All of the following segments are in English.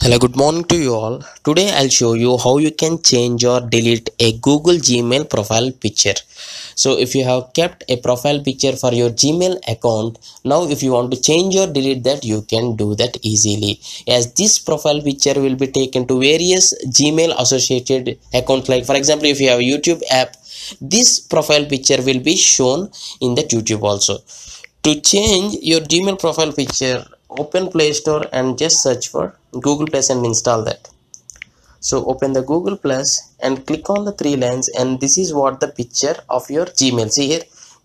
Hello, good morning to you all. Today I'll show you how you can change or delete a Google Gmail profile picture. So if you have kept a profile picture for your Gmail account, now if you want to change or delete that, you can do that easily, as this profile picture will be taken to various Gmail associated accounts. Like for example, if you have a YouTube app, this profile picture will be shown in that YouTube also. To change your Gmail profile picture, open Play Store and just search for Google Plus and install that. So open the Google Plus and click on the three lines, and this is what the picture of your Gmail. See here,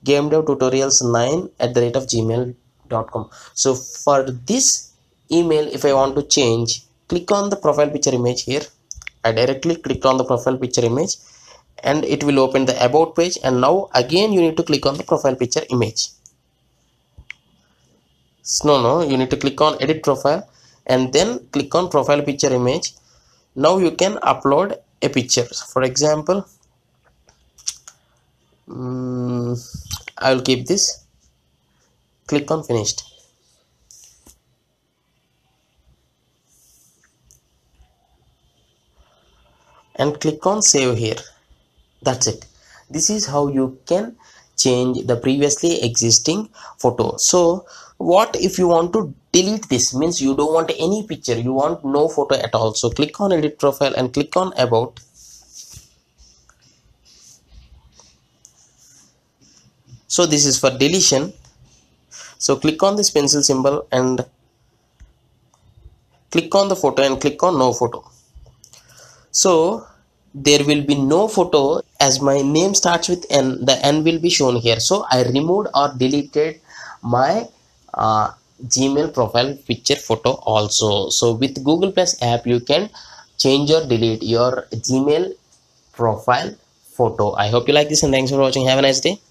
GameDevTutorials9 @ gmail.com. So for this email, if I want to change, click on the profile picture image here. I directly click on the profile picture image and it will open the about page, and now again you need to click on the profile picture image. No, you need to click on edit profile and then click on profile picture image. Now you can upload a picture. For example, I will keep this. Click on finished. And click on save here. That's it. This is how you can change the previously existing photo. So what if you want to delete this? Means you don't want any picture, you want no photo at all. So click on edit profile and click on about, so this is for deletion. So click on this pencil symbol and click on the photo and click on no photo. So there will be no photo, as my name starts with N, the N will be shown here. So I removed or deleted my Gmail profile picture photo also. So with Google Plus app, you can change or delete your Gmail profile photo. I hope you like this and thanks for watching. Have a nice day.